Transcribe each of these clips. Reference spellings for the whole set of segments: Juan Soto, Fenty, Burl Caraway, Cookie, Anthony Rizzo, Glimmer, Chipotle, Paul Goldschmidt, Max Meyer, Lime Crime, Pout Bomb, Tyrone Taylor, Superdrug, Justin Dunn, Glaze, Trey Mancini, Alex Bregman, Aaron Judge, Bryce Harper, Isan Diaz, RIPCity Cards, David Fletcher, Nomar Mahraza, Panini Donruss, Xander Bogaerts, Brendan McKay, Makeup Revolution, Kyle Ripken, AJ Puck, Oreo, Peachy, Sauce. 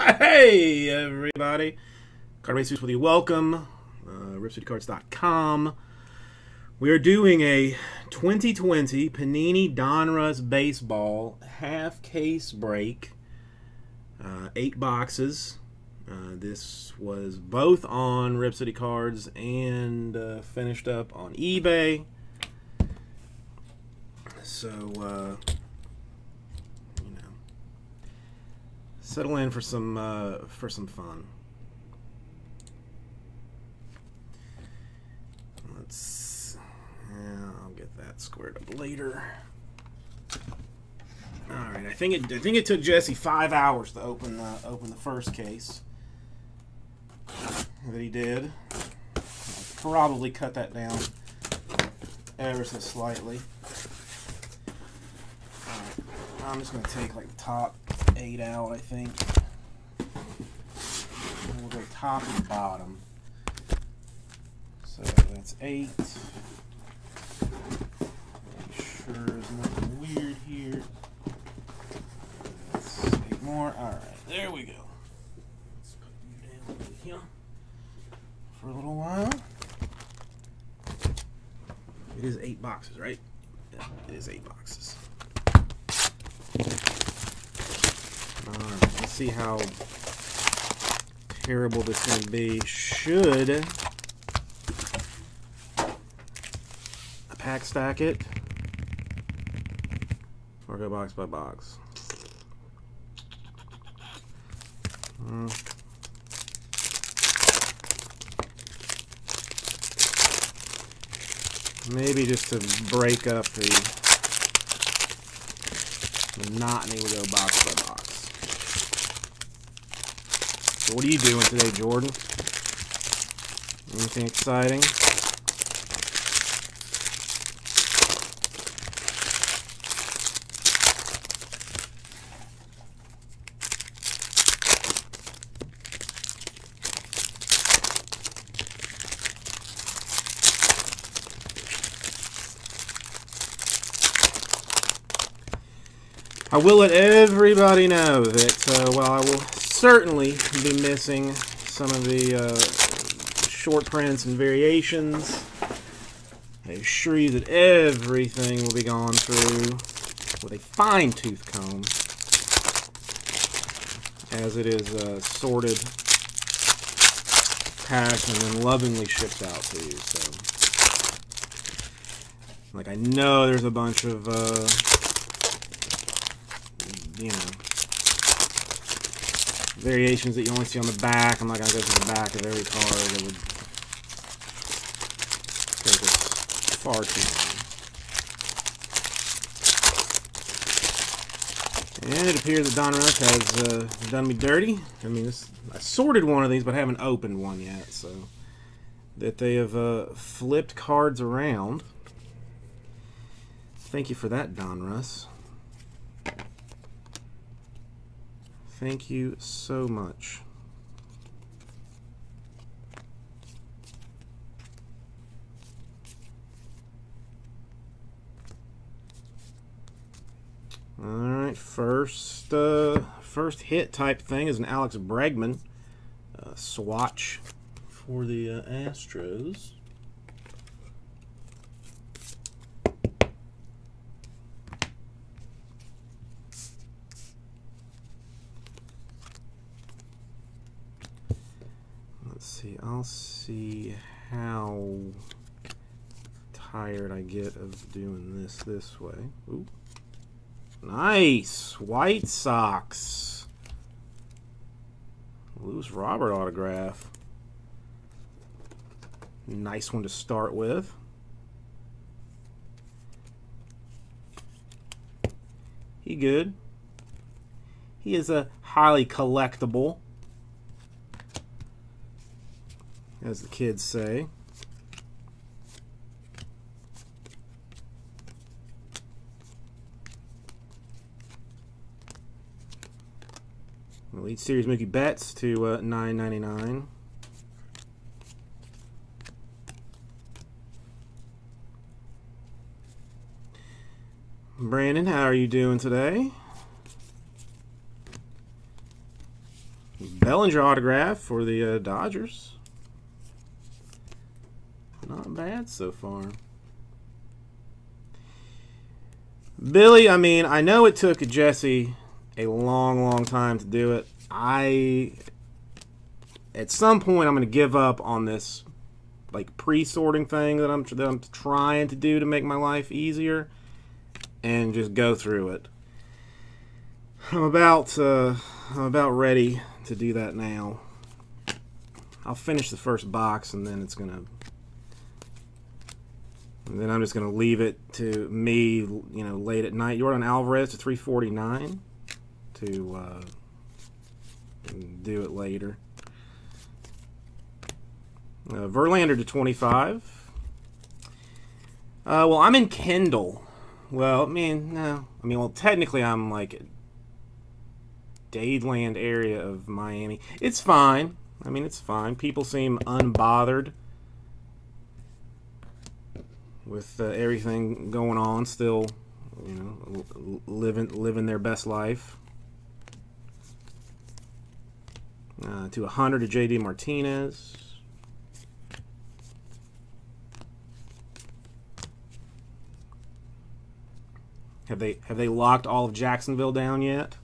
Hey everybody, Card Racers with you. Welcome, RIPCityCards.com. We are doing a 2020 Panini Donruss Baseball half case break, 8 boxes. This was both on RIPCity Cards and finished up on eBay. So, settle in for some fun. Yeah, I'll get that squared up later. All right, I think it took Jesse 5 hours to open the first case that he did. I'll probably cut that down ever so slightly. All right, I'm just gonna take like the top 8 out, I think. And we'll go top and bottom. So that's 8. Make sure there's nothing weird here. That's 8 more. Alright, there we go. Let's put you down over here for a little while. It is 8 boxes, right? Yeah, it is 8 boxes. Let's see how terrible this is going to be. Should I pack stack it or go box by box? Maybe just to break up the monotony, we'll go box by box. So what are you doing today, Jordan? Anything exciting? I will let everybody know that while I will certainly be missing some of the short prints and variations, I assure you that everything will be gone through with a fine-tooth comb as it is sorted, packed, and then lovingly shipped out to you. So, like, I know there's a bunch of you know, variations that you only see on the back. I'm not going to go to the back of every card. It would take us far too long. And it appears that Donruss has done me dirty. I mean, I sorted one of these, but I haven't opened one yet. So that they have flipped cards around. Thank you for that, Donruss. Thank you so much. All right, first hit type thing is an Alex Bregman swatch for the Astros. I'll see how tired I get of doing this way. Ooh. Nice! White Sox! Lewis Robert autograph. Nice one to start with. He good. He is a highly collectible, as the kids say. Elite Series Mookie Betts to $9.99. Brandon, how are you doing today? Bellinger autograph for the Dodgers. Not bad so far. Billy, I mean, I know it took Jesse a long time to do it. At some point, I'm going to give up on this like pre-sorting thing that I'm trying to do to make my life easier and just go through it. I'm about ready to do that now. I'll finish the first box and then I'm just gonna leave it to me, you know, late at night. Jordan Alvarez to 349 to do it later. Verlander to 25. Well, I'm in Kendall. Well, I mean, no. I mean, well, technically I'm like Dadeland area of Miami. It's fine. I mean, it's fine. People seem unbothered with everything going on, still, you know, living their best life. To 100 to J.D. Martinez. Have they locked all of Jacksonville down yet?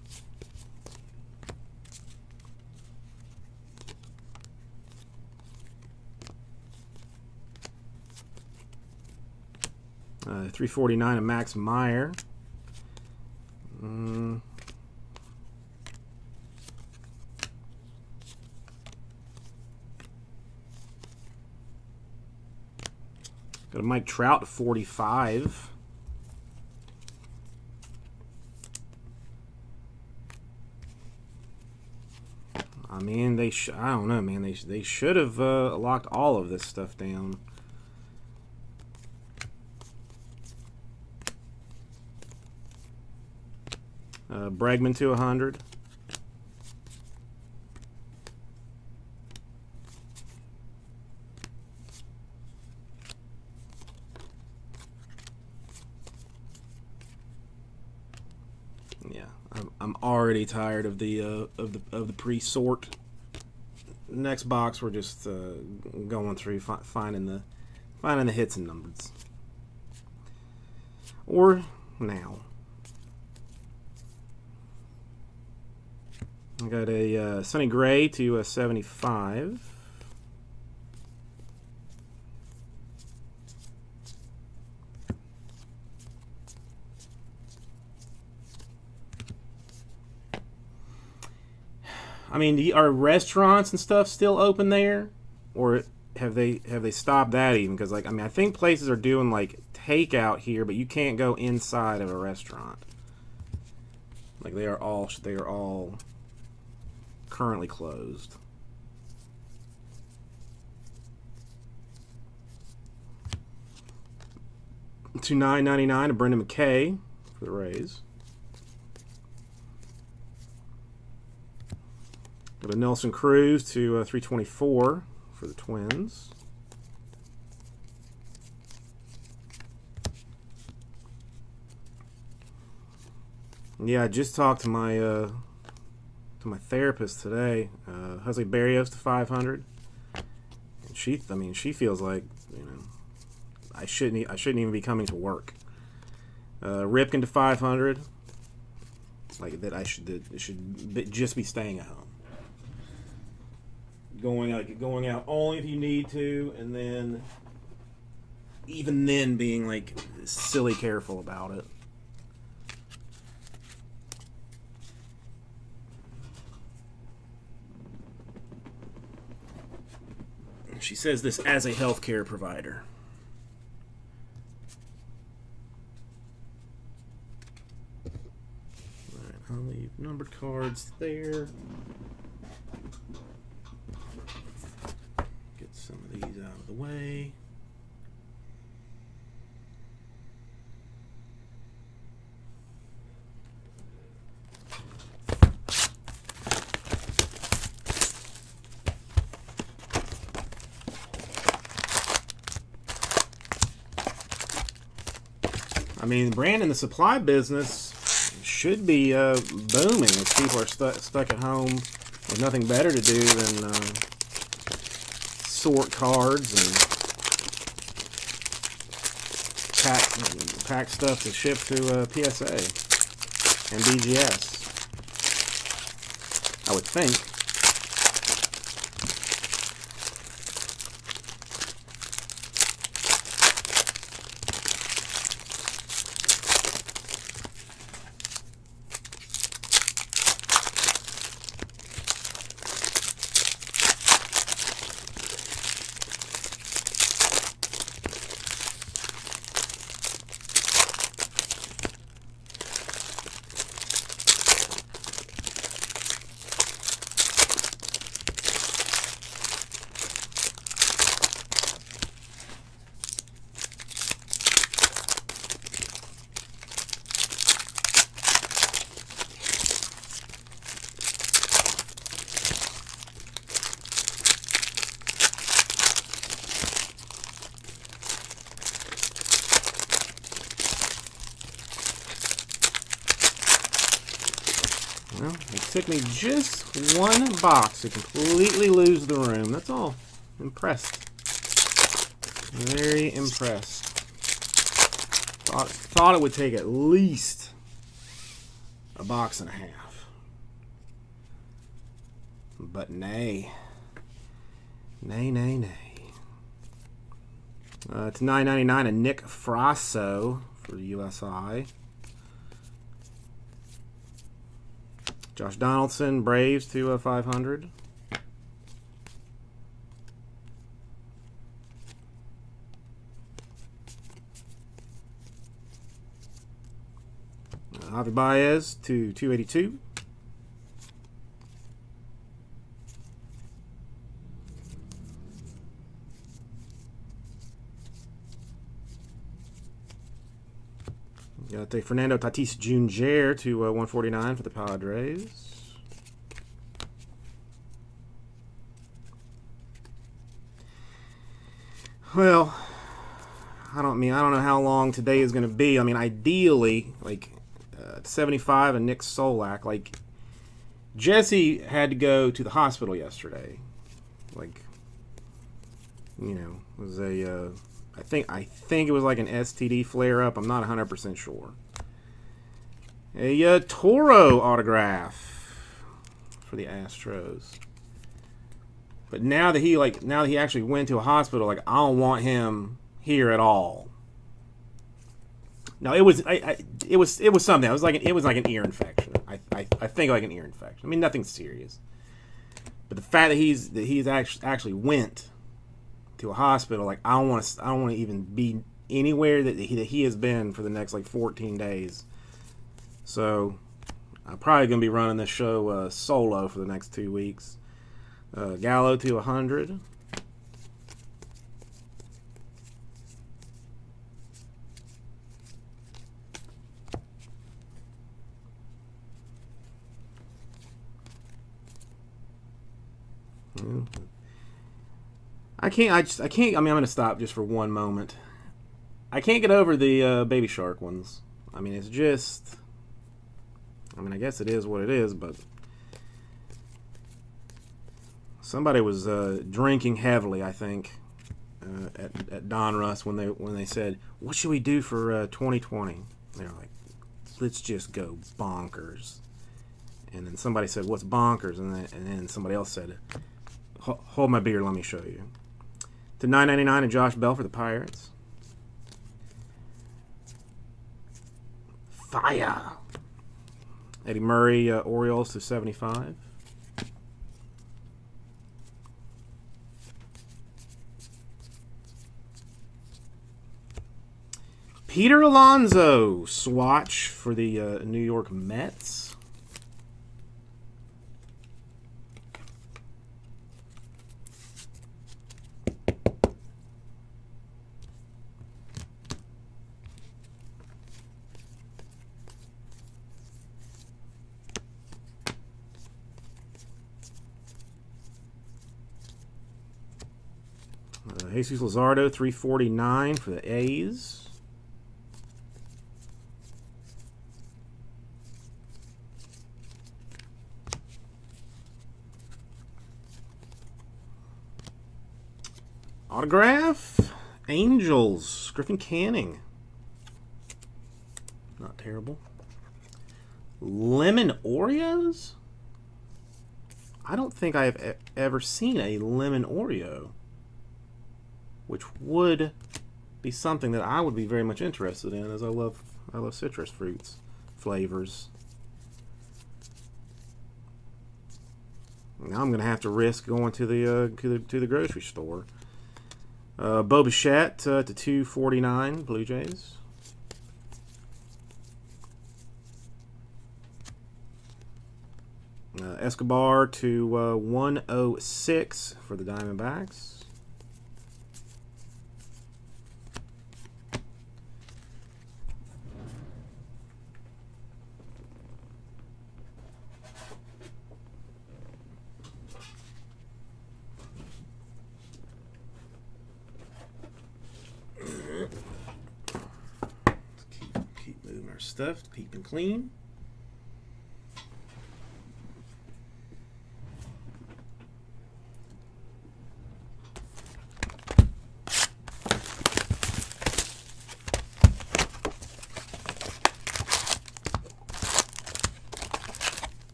$349 of Max Meyer. Got a Mike Trout to 45. I mean, I don't know, man. They should have locked all of this stuff down. Bregman to 100. Yeah, I'm already tired of the of the pre-sort. Next box, we're just going through finding the hits and numbers. Or now. I got a Sonny Gray to 75. I mean, are restaurants and stuff still open there, or have they stopped that even? Because, like, I mean, I think places are doing like takeout here, but you can't go inside of a restaurant. Like, they are all currently closed. To 9.99 to Brendan McKay for the Rays. Got a Nelson Cruz to 324 for the Twins. Yeah, I just talked to my my therapist today. Jose Berrios to 500, and she feels like, you know, I shouldn't even be coming to work. Ripken to 500, like that I should just be staying at home, going out only if you need to, and then even then being like silly careful about it. She says this as a healthcare provider. All right, I'll leave numbered cards there. Get some of these out of the way. I mean, Brandon, the supply business should be booming as people are stuck at home There's nothing better to do than sort cards and pack stuff to ship to PSA and BGS, I would think. Well, it took me just one box to completely lose the room. That's all. Impressed. Very impressed. Thought it would take at least a box and a half. But nay. Nay, nay, nay. It's $9.99 a Nick Frasso for USI. Josh Donaldson, Braves, 2/500. Javi Baez, 2/282. Got the Fernando Tatis Jr. to 149 for the Padres. Well, I don't know how long today is going to be. I mean, ideally, like 75 and Nick Solak. Like, Jesse had to go to the hospital yesterday. Like, you know, it was a. I think it was like an STD flare-up. I'm not 100% sure. A Toro autograph for the Astros. But now that he actually went to a hospital, like, I don't want him here at all. No, it was something. It was like an ear infection. I think like an ear infection. I mean, nothing serious. But the fact that he's actually went to a hospital, like, I don't want to even be anywhere that he has been for the next like 14 days. So I'm probably gonna be running this show solo for the next 2 weeks. Gallo to 100. I mean, I'm gonna stop just for one moment. I can't get over the Baby Shark ones. I mean, it's just. I mean, I guess it is what it is, but somebody was drinking heavily, I think, at Donruss when they said, "What should we do for 2020?" They're like, "Let's just go bonkers." And then somebody said, "What's bonkers?" And then somebody else said, "Hold my beer, let me show you." To $9.99 and Josh Bell for the Pirates. Fire. Eddie Murray, Orioles to 75. Peter Alonso, swatch for the New York Mets. Jesus Luzardo, 349 for the A's. autograph, Angels, Griffin Canning. Not terrible. Lemon Oreos? I don't think I have ever seen a lemon Oreo, which would be something that I would be very much interested in, as I love citrus fruits, flavors. Now I'm gonna have to risk going to the grocery store. Bo Bichette to 249 Blue Jays. Escobar to 106 for the Diamondbacks. Keep moving our stuff, keep it clean.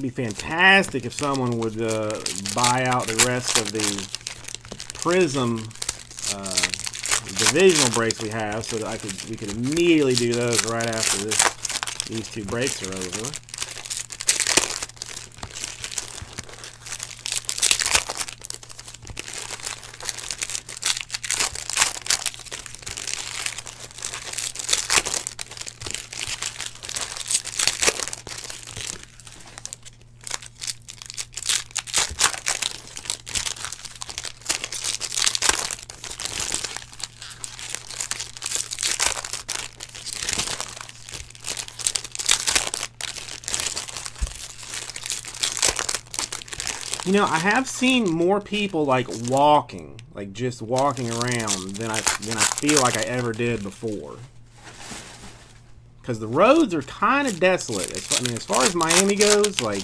Be fantastic if someone would buy out the rest of the Prism divisional breaks we have, so that we could immediately do those right after these two breaks are over. You know, I have seen more people just walking around than I feel like I ever did before. Because the roads are kind of desolate. I mean, as far as Miami goes, like,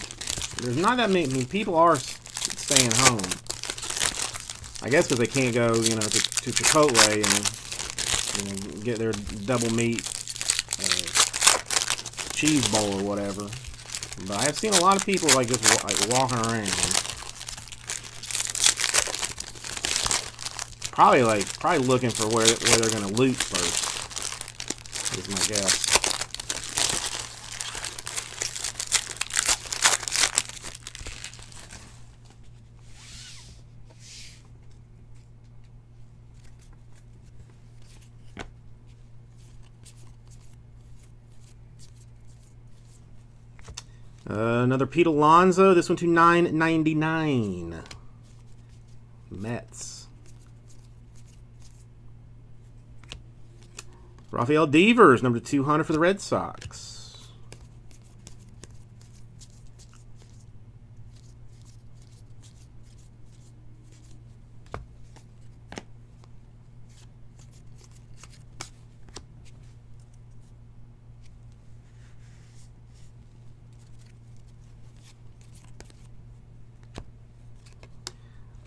there's not that many. I mean, people are staying home. I guess because they can't go, you know, to Chipotle and, you know, get their double meat cheese bowl or whatever. But I have seen a lot of people just walking around. Probably looking for where they're gonna loot first, is my guess. Another Pete Alonso. This one to 9.99. Mets. Rafael Devers, number 200 for the Red Sox.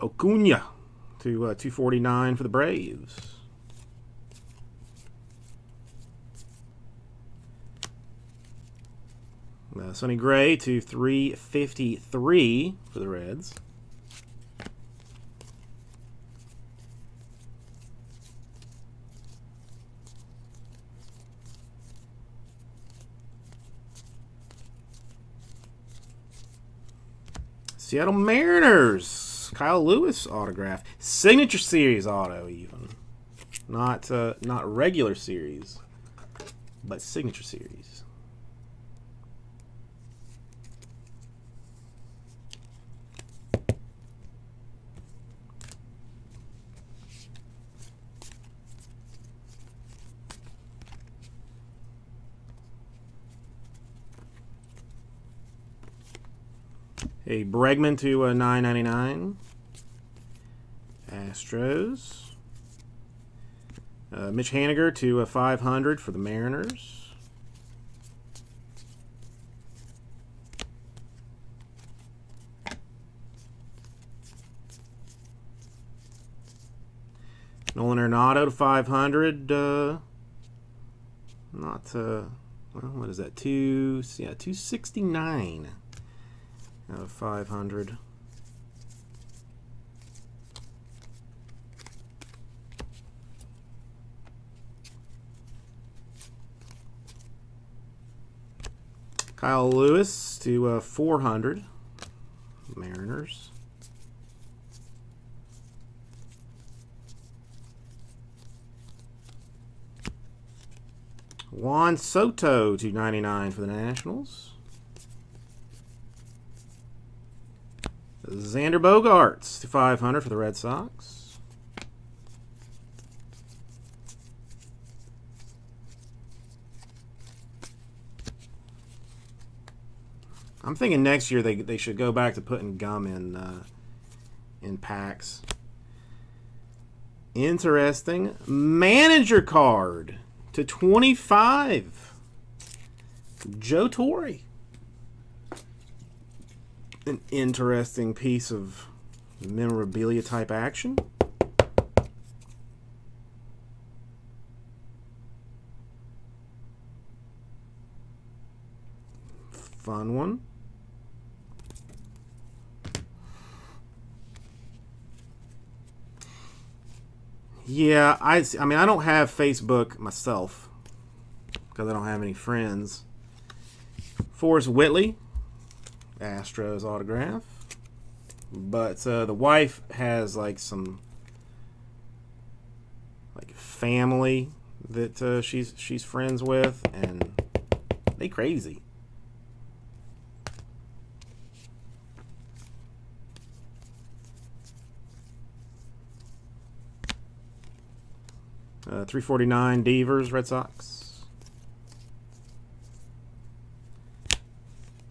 Acuna to 249 for the Braves. Sonny Gray to 353 for the Reds. Seattle Mariners, Kyle Lewis autograph, signature series auto, even not regular series, but signature series. A Bregman to 9.99. Astros. Mitch Haniger to 500 for the Mariners. Nolan Arenado to 500. Not well, what is that? 269 out of 500. Kyle Lewis to 400. Mariners. Juan Soto to 99 for the Nationals. Xander Bogaerts to 500 for the Red Sox. I'm thinking next year they should go back to putting gum in packs. Interesting. Manager card to 25. Joe Torre. An interesting piece of memorabilia type action. Fun one. Yeah, I mean, I don't have Facebook myself because I don't have any friends. Forrest Whitley, Astros autograph. But the wife has, like, some, like, family that she's friends with, and they crazy. .349 Devers, Red Sox.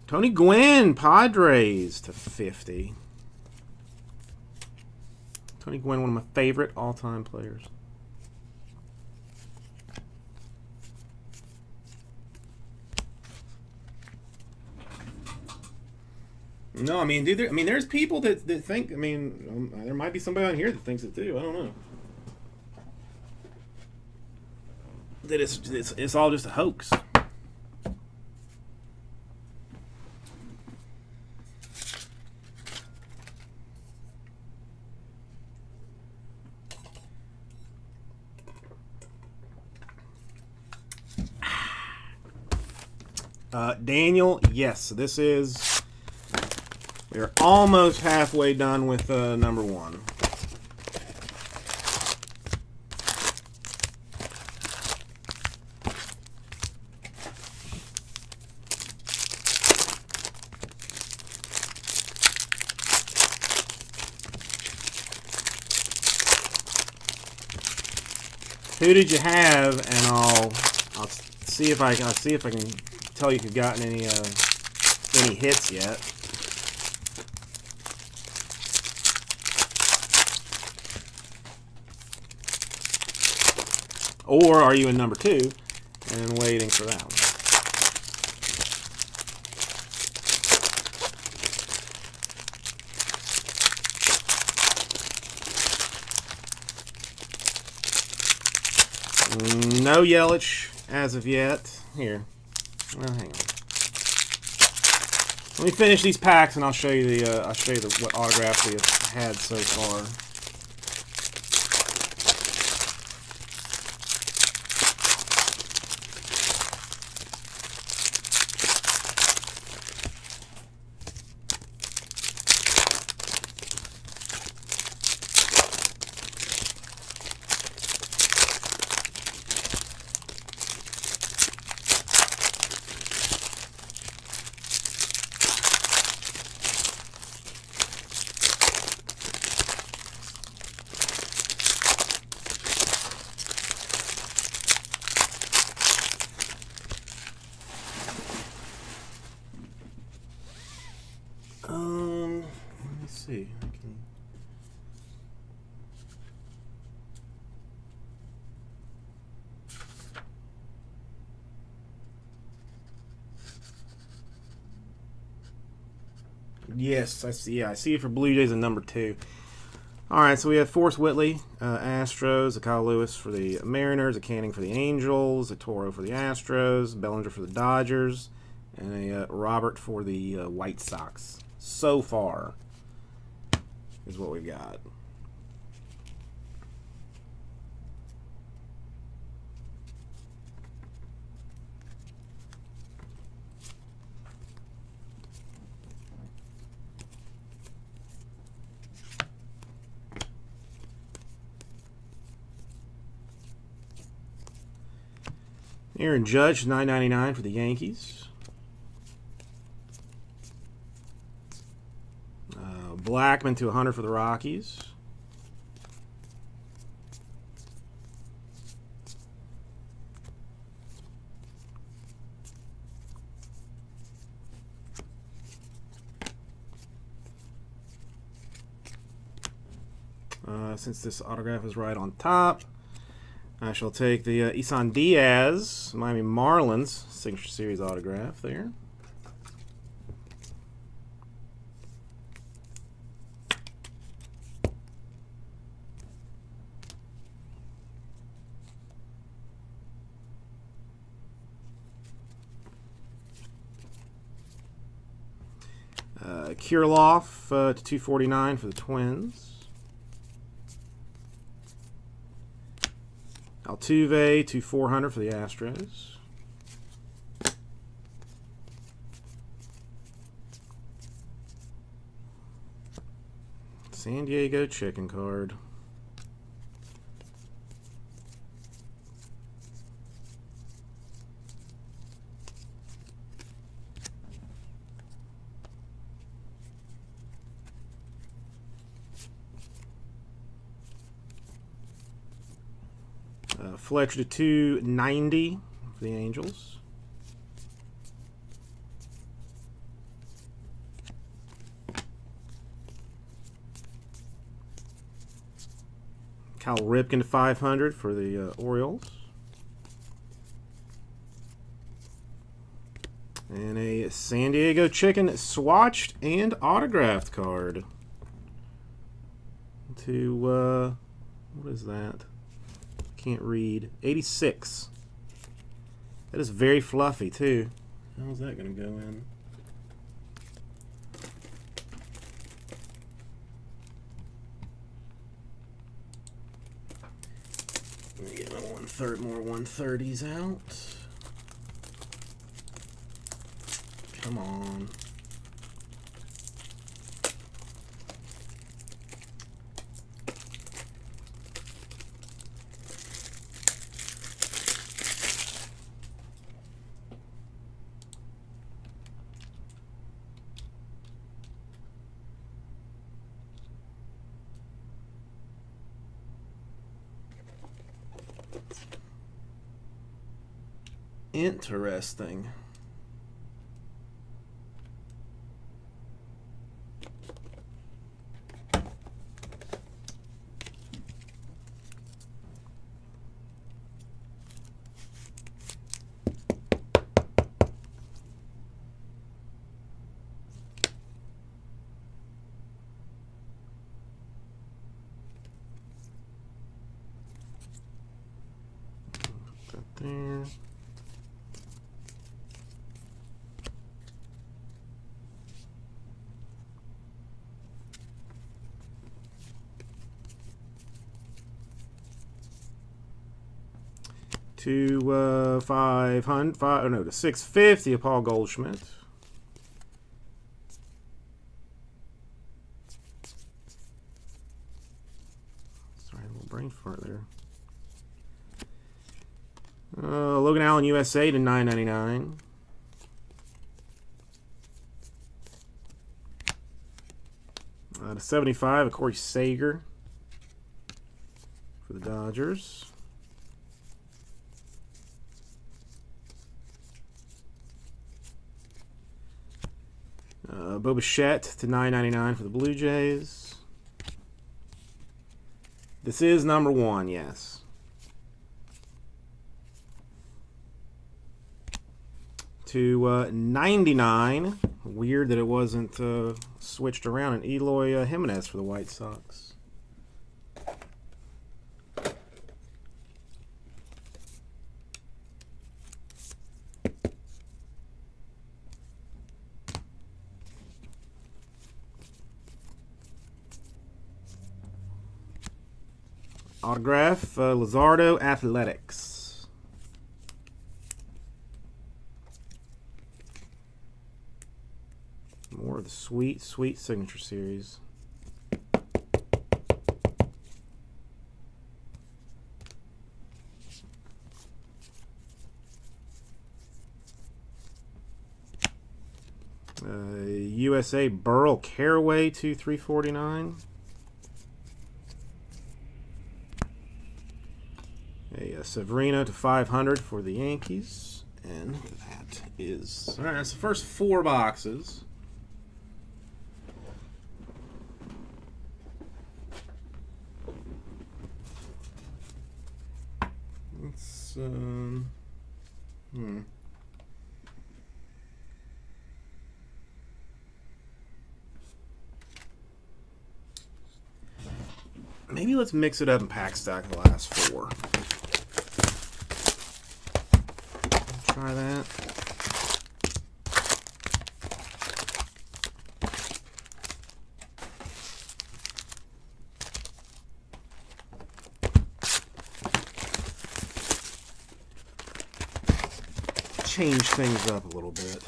Tony Gwynn, Padres to 50. Tony Gwynn, one of my favorite all-time players. No, I mean, dude, there's people that think, there might be somebody on here that thinks it too. I don't know. That it's all just a hoax. Daniel, yes, this is. We are almost halfway done with number one. Who did you have? And I'll see if I can tell you if you've gotten any hits yet. Or are you in number two and waiting for that one? No Yelich as of yet. Here. Well, hang on. Let me finish these packs and I'll show you the what autographs we have had so far. Yes, I see. Yeah, I see it for Blue Jays in number two. All right, so we have Forrest Whitley, Astros, a Kyle Lewis for the Mariners, a Canning for the Angels, a Toro for the Astros, Bellinger for the Dodgers, and a Robert for the White Sox. So far is what we've got. Aaron Judge, $9.99 for the Yankees. Blackman to 100 for the Rockies. Since this autograph is right on top, I shall take the Isan Diaz, Miami Marlins, signature series autograph there. Kirilov to 249 for the Twins. Altuve to 400 for the Astros. San Diego chicken card. Fletcher to 290 for the Angels. Kyle Ripken to 500 for the Orioles. And a San Diego Chicken swatched and autographed card. To, what is that? Can't read. 86. That is very fluffy too. How's that gonna go in? Let me get my 130s out. Come on. Interesting. Put that there. To 650 of Paul Goldschmidt. Sorry, a little brain fart there. Logan Allen USA to 9.99. To 75 of Corey Seager for the Dodgers. Bo Bichette to 9.99 for the Blue Jays. This is number one, yes. To 99. Weird that it wasn't switched around. And Eloy Jimenez for the White Sox. Autograph, Luzardo Athletics. More of the sweet, sweet signature series. USA Burl Caraway 2/349. A Severino 500 for the Yankees. And that is... Alright, that's the first four boxes. Let's, Maybe let's mix it up and pack stack the last four. Try that. Change things up a little bit.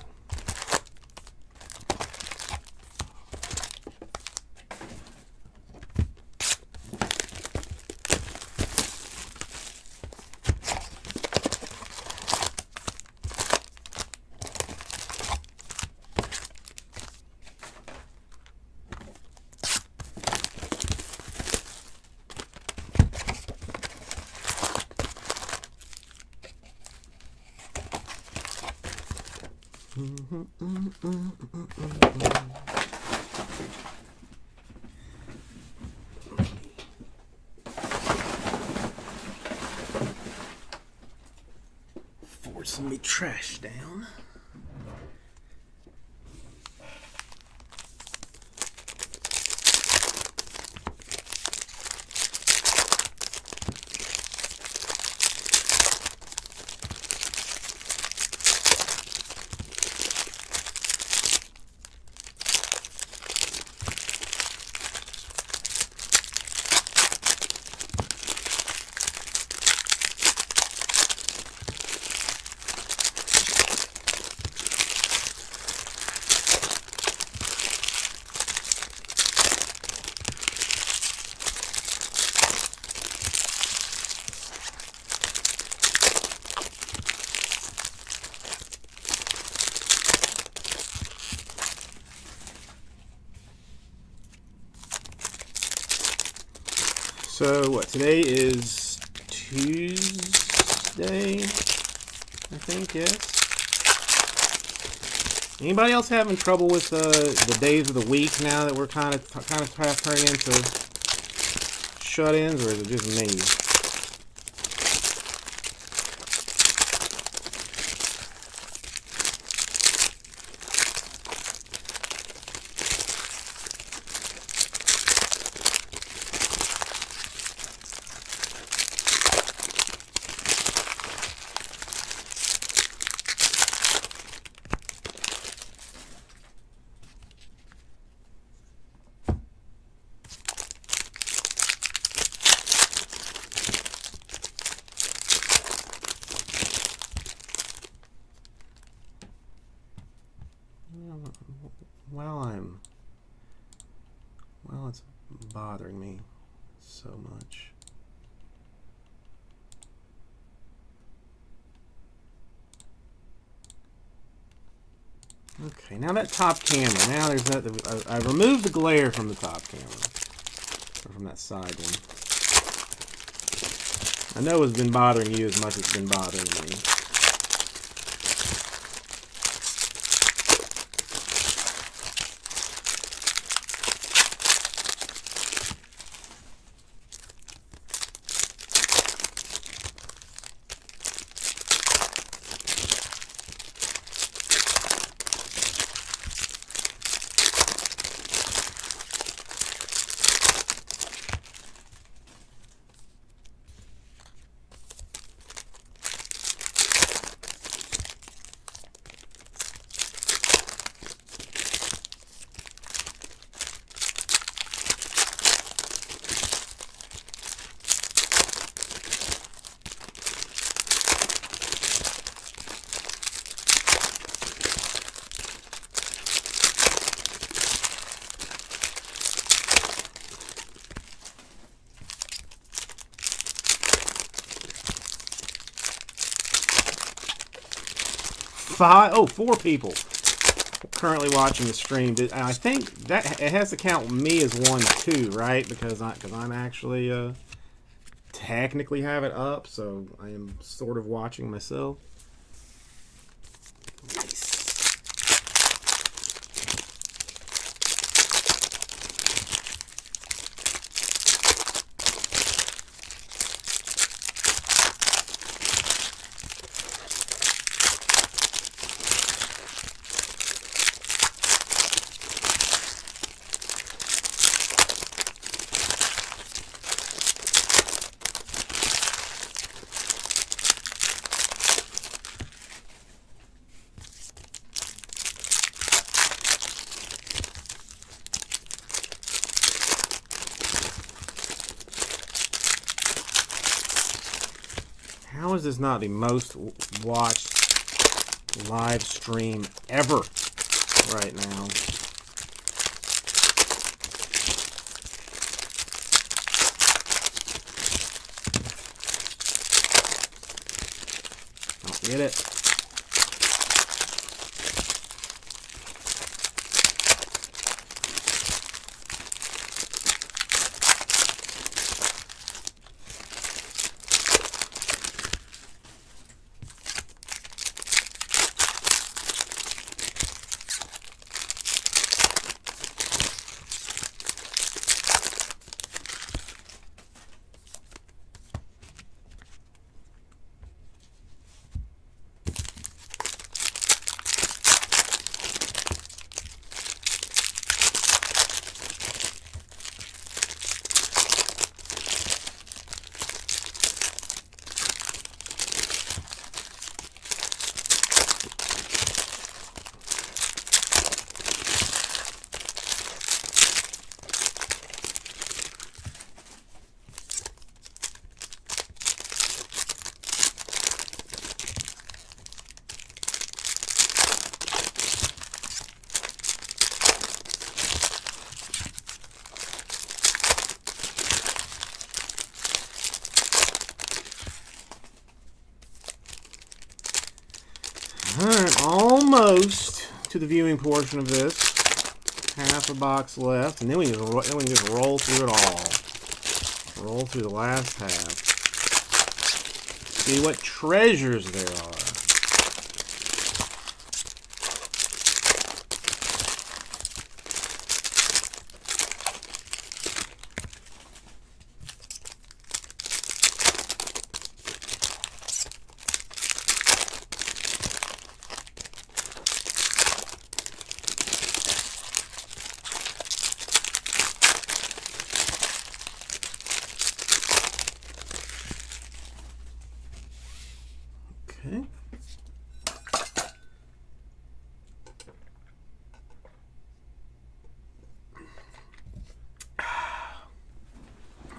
Force me trash down. So, what, today is Tuesday, I think, yes. Anybody else having trouble with the days of the week now that we're kind of turning into shut-ins, or is it just me? Well, it's bothering me so much. Okay, now that top camera. Now there's that. I removed the glare from the top camera, or from that side one. I know it's been bothering you as much as it's been bothering me. four people currently watching the stream. And I think that it has to count me as one too, right? Because I'm actually technically have it up, so I am sort of watching myself. Nice. This is not the most watched live stream ever right now. Don't get it. Almost to the viewing portion of this. Half a box left, and then we can just roll through it all. Roll through the last half. See what treasures there are.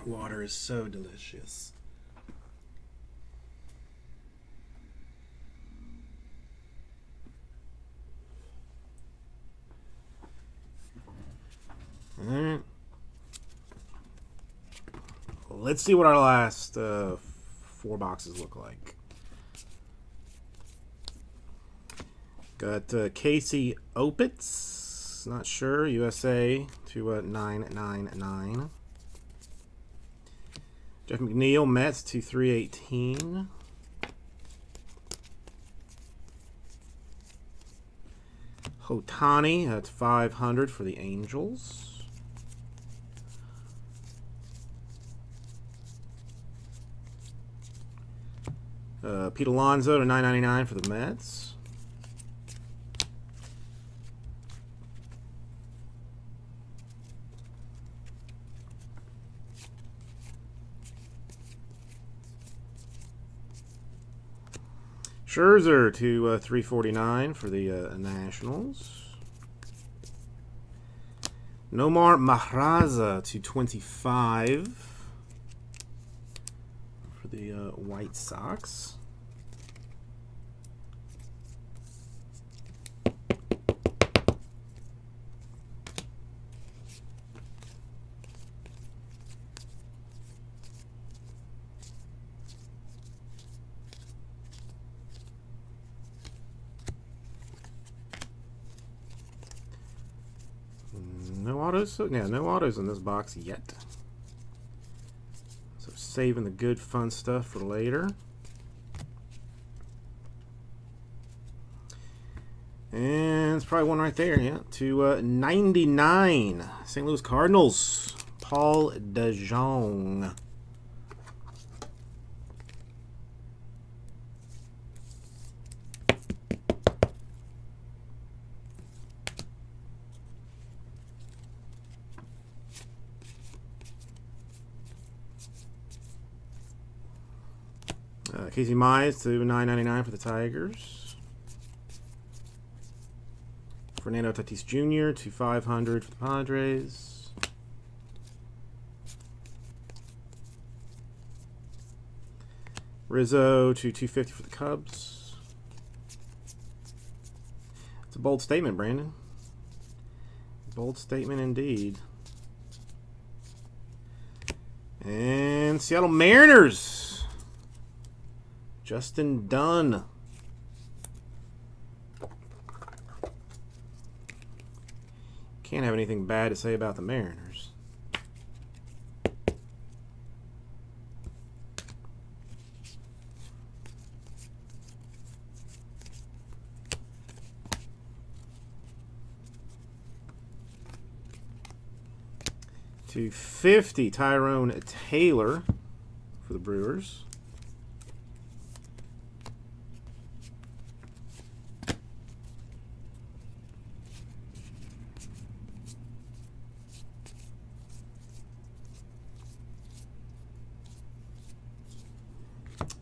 Water is so delicious. Alright. Let's see what our last four boxes look like. Got Casey Opitz, not sure, USA to 999. Jeff McNeil, Mets to 318. Hotani, that's 500 for the Angels. Pete Alonso to 999 for the Mets. Scherzer to 349 for the Nationals. Nomar Mahraza to 25 for the White Sox. No autos, so yeah, no autos in this box yet. So saving the good fun stuff for later. And it's probably one right there, yeah, to 99. St. Louis Cardinals, Paul DeJong. Casey Mize to $9.99 for the Tigers. Fernando Tatis Jr. to $500 for the Padres. Rizzo to $250 for the Cubs. It's a bold statement, Brandon. Bold statement indeed. And Seattle Mariners. Justin Dunn. Can't have anything bad to say about the Mariners. $250 Tyrone Taylor for the Brewers.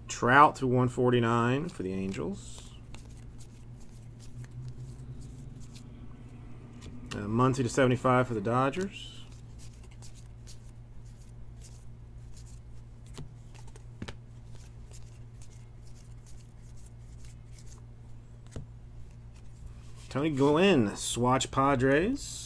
Trout to $149 for the Angels. Muncy to $75 for the Dodgers. Tony Gwynn, Swatch Padres.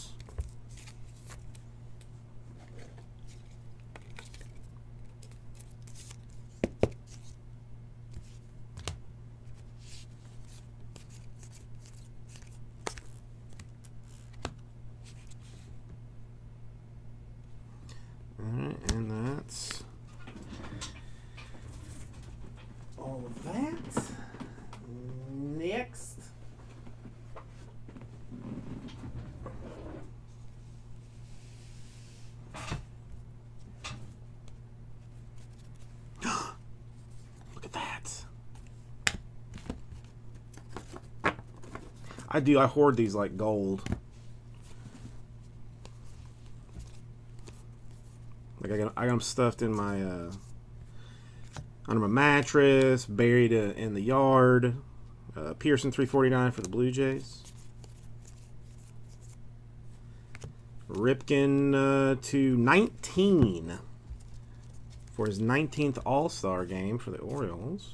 I hoard these like gold. Like I got them stuffed in my under my mattress, buried in the yard. Pearson $349 for the Blue Jays. Ripken $219 for his 19th All-Star game for the Orioles.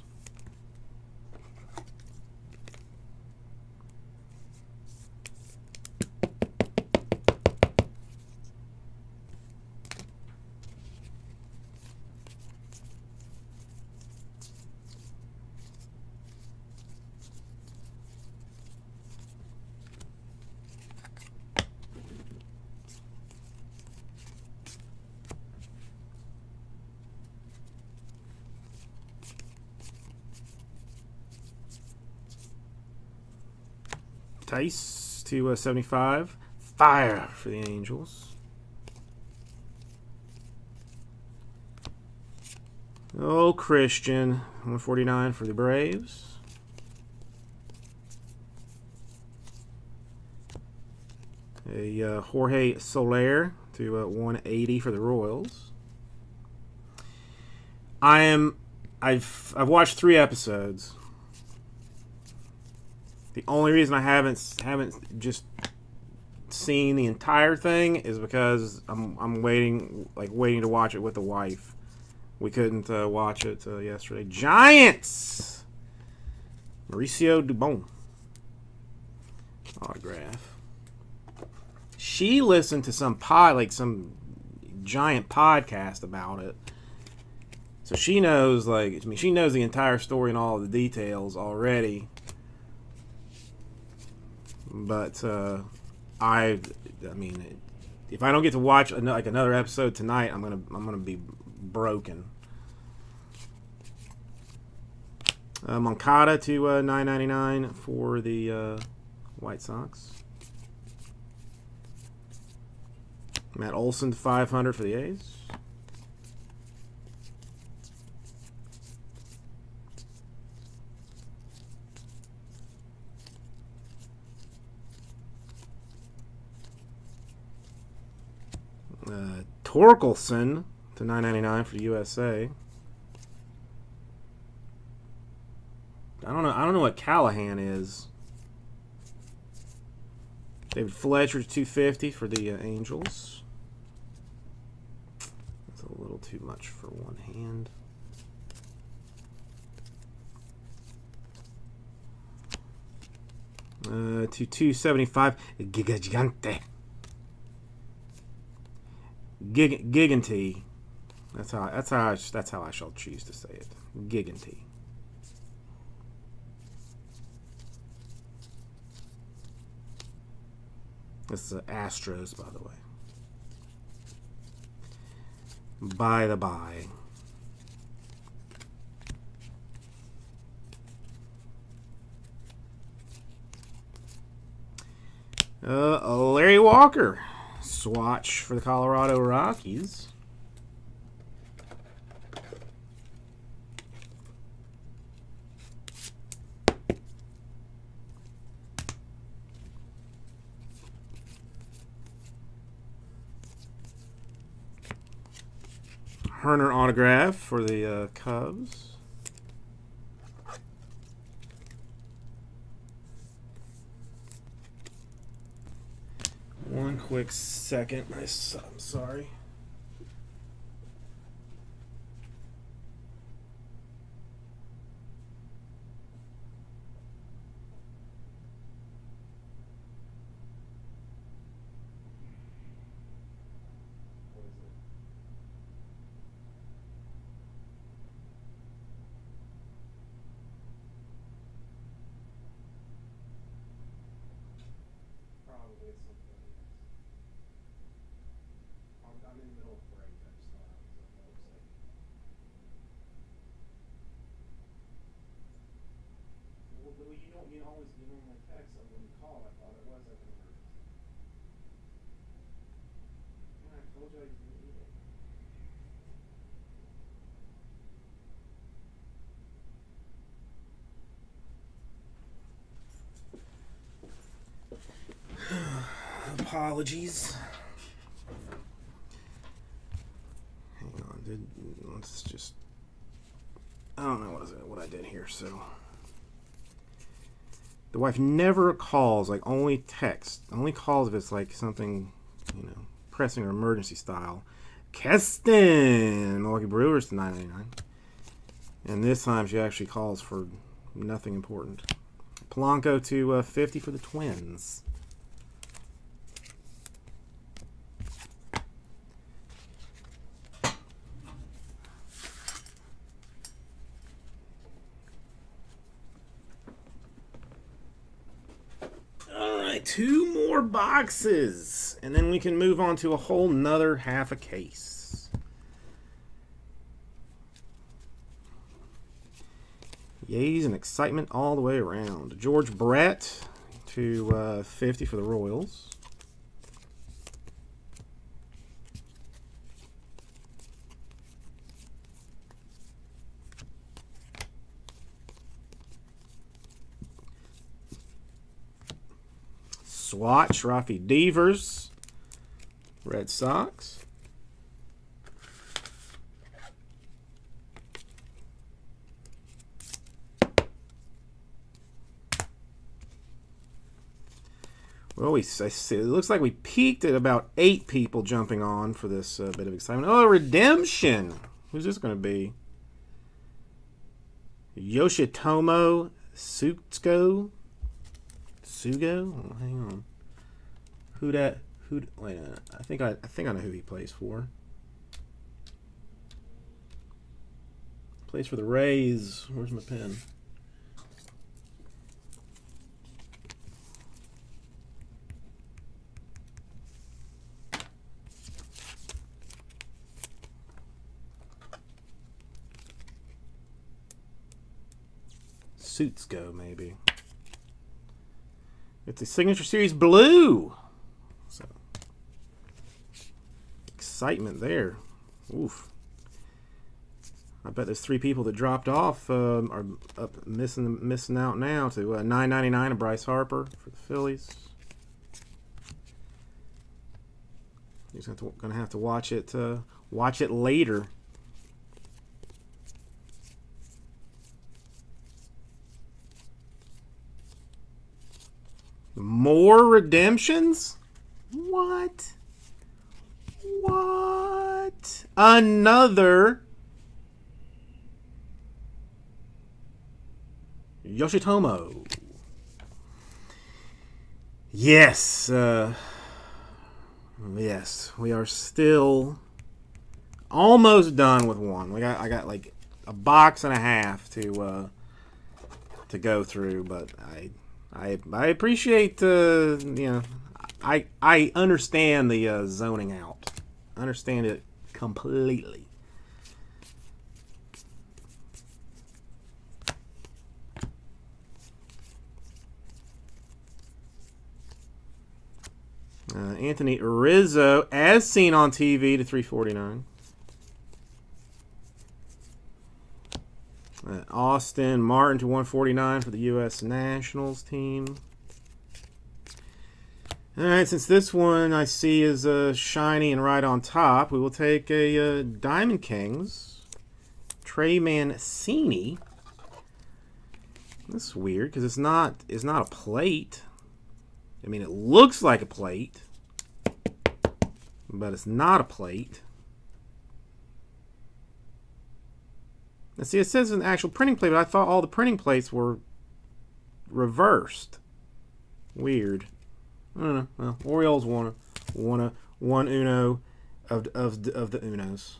Tice to $75. Fire for the Angels. Oh, Christian. $149 for the Braves. A Jorge Soler to $180 for the Royals. I've watched 3 episodes. The only reason I haven't just seen the entire thing is because I'm waiting to watch it with the wife. We couldn't watch it yesterday. Giants, Mauricio Dubon autograph. She listened to some giant podcast about it, so she knows she knows the entire story and all of the details already. But I mean, If I don't get to watch another episode tonight, I'm gonna be broken. Moncada to $9.99 for the White Sox. Matt Olson to $500 for the A's. Torkelson to $9.99 for the USA. I don't know what Callahan is. David Fletcher to $250 for the Angels. That's a little too much for one hand. To $275 Gigante. Gigante. That's how I shall choose to say it. Gigante. This is Astros, by the way. By the by. Larry Walker. Swatch for the Colorado Rockies. Herner autograph for the Cubs. One quick second. I'm sorry. Apologies. Hang on, let's just. I don't know what I did here. So the wife never calls; like only texts. Only calls if it's like something, you know, pressing or emergency style. Keston, Milwaukee Brewers to $9.99, and this time she actually calls for nothing important. Polanco to $50 for the Twins. Two more boxes, and then we can move on to a whole nother half a case. Yays and excitement all the way around. George Brett to $50 for the Royals. Swatch, Rafi Devers, Red Sox. Well, I see, it looks like we peaked at about 8 people jumping on for this bit of excitement. Oh, Redemption! Who's this going to be? Yoshitomo Tsutsugo. Sugo? Oh, hang on. Wait a minute. I think I know who he plays for. Plays for the Rays. Where's my pen? suits go, maybe. It's a Signature Series Blue. So excitement there. Oof. I bet there's three people that dropped off are up missing out now to $9.99 of Bryce Harper for the Phillies. You're just gonna have to watch it later. More redemptions? What? What? Another Yoshitomo. Yes. Yes, we are still almost done with one. I got like a box and a half to go through, but I appreciate you know, I understand the zoning out. I understand it completely. Anthony Rizzo, as seen on TV, to 349. Austin Martin to 149 for the U.S. Nationals team. All right, since this one I see is shiny and right on top, we will take a Diamond Kings, Trey Mancini. That's weird because it's not a plate. I mean, it looks like a plate, but it's not a plate. Now, see, it says an actual printing plate, but I thought all the printing plates were reversed. Weird. I don't know. Well, Orioles won Uno of the Unos.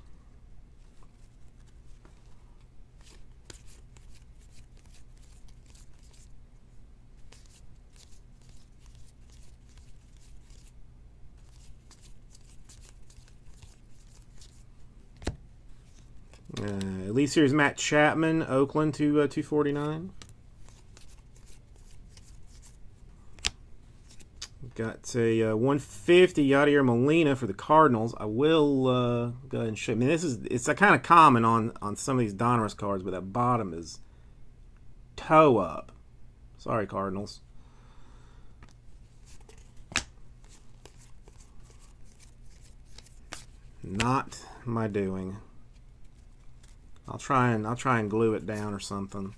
Elite Series Matt Chapman, Oakland to 249. Got a 150 Yadier Molina for the Cardinals. I will go ahead and show. I mean, it's a kind of common on some of these Donruss cards, but that bottom is toe up. Sorry, Cardinals. Not my doing. I'll try and glue it down or something.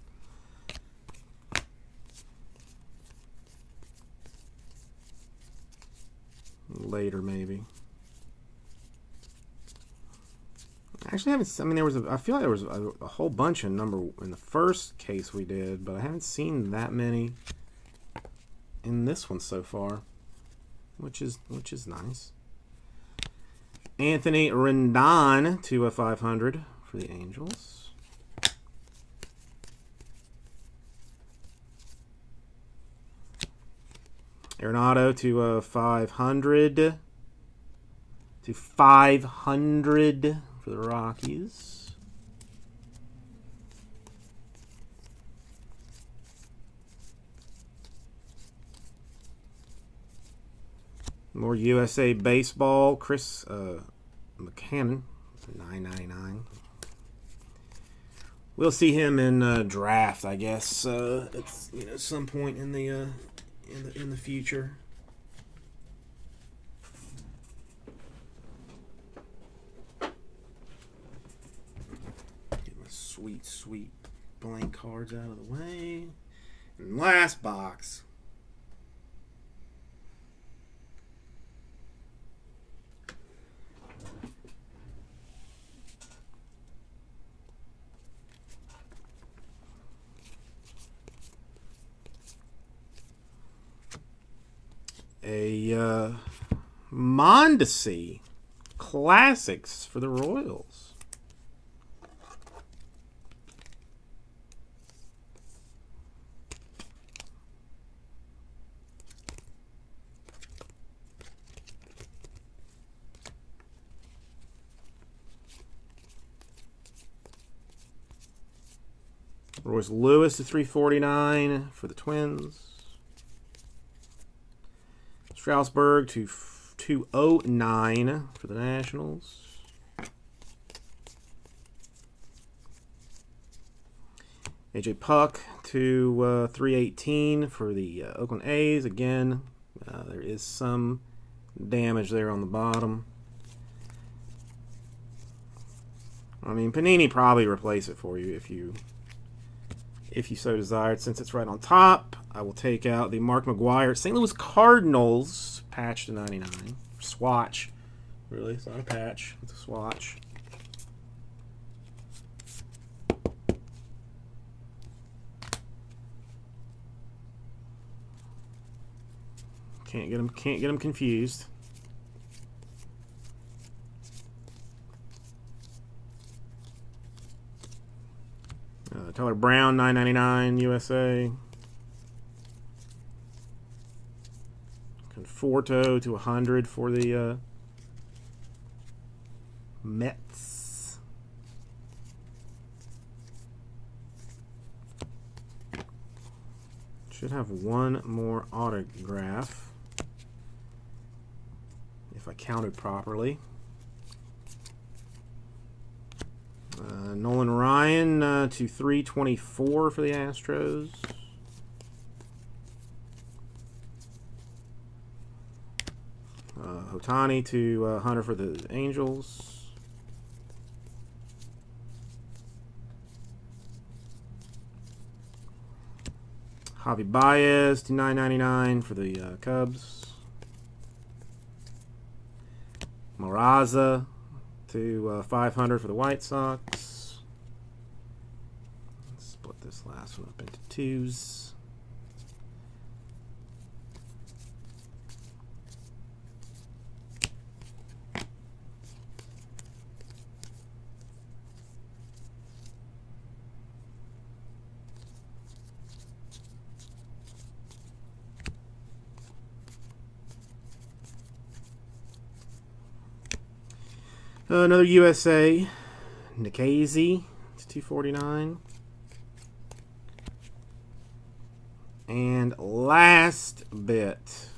Later, maybe. Actually, I feel like there was a whole bunch in the first case we did, but I haven't seen that many in this one so far, which is nice. Anthony Rendon to a 500. The Angels. Arenado to 500. To 500 for the Rockies. More USA Baseball. Chris McCannon. 999. We'll see him in draft, I guess. It's, you know, some point in the future. Get my sweet blank cards out of the way. And last box. A Mondesi Classics for the Royals. Royce Lewis to 349 for the Twins. Strasburg to 209 for the Nationals. AJ Puck to 318 for the Oakland A's. Again, there is some damage there on the bottom. I mean, Panini probably replace it for you if you so desired. Since it's right on top, I will take out the Mark McGwire St. Louis Cardinals patch to 99. Swatch, really? It's not a patch. It's a swatch. Can't get them confused. Tyler Brown, 999 USA. Conforto to 100 for the Mets. Should have one more autograph, if I counted properly. Nolan Ryan to 324 for the Astros. Ohtani to 100 for the Angels. Javi Baez to 999 for the Cubs. Meraza to 500 for the White Sox. Let's split this last one up into twos. Another USA, Nikhazy to 249. And last bit,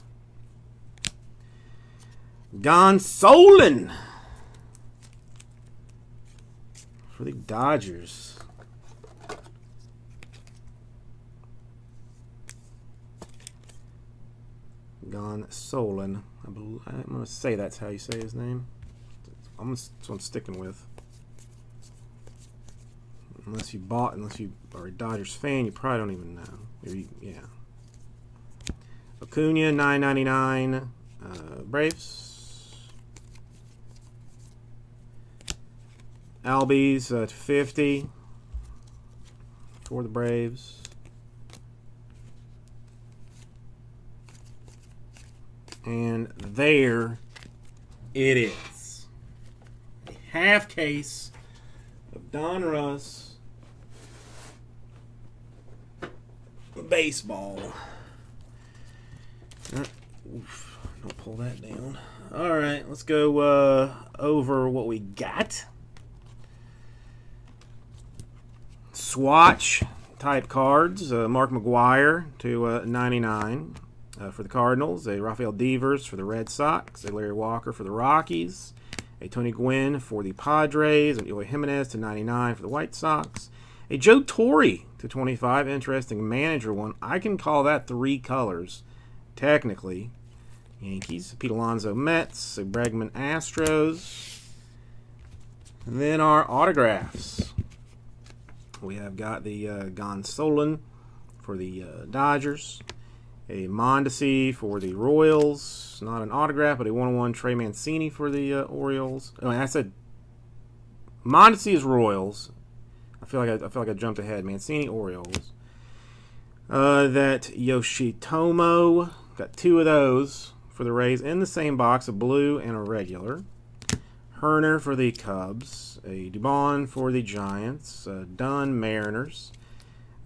Gonsolin for the Dodgers. Gonsolin, I'm going to say that's how you say his name. That's what I'm sticking with. Unless you are a Dodgers fan, you probably don't even know. Maybe, yeah. Acuna, 999, Braves. Albies, 250 for the Braves. And there it is. Half case of Donruss baseball. Oof, don't pull that down. All right, let's go over what we got. Swatch type cards. Mark McGwire to 99 for the Cardinals. A Rafael Devers for the Red Sox. A Larry Walker for the Rockies. A Tony Gwynn for the Padres, and Eloy Jimenez to 99 for the White Sox. A Joe Torre to 25, interesting manager one. I can call that three colors, technically. Yankees, Pete Alonso Mets, a Bregman Astros. And then our autographs. We have got the Gonsolin for the Dodgers. A Mondesi for the Royals. Not an autograph, but a 1-on-1 Trey Mancini for the Orioles. Oh, I said Mondesi is Royals. I feel like I jumped ahead. Mancini, Orioles. That Yoshitomo. Got two of those for the Rays in the same box, a blue and a regular. Herner for the Cubs. A Dubon for the Giants. Dunn, Mariners.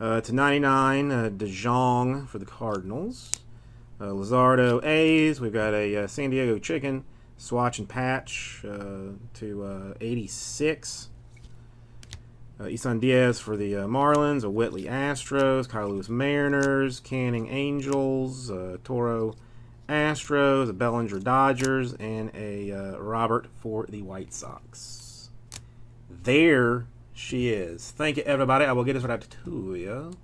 To 99, DeJong for the Cardinals. Luzardo A's. We've got a San Diego Chicken swatch and patch to 86 Isan Diaz for the Marlins, a Whitley Astros, Kyle Lewis Mariners, Canning Angels, Toro Astros, a Bellinger Dodgers, and a Robert for the White Sox. There she is. Thank you, everybody. I will get this right out to you.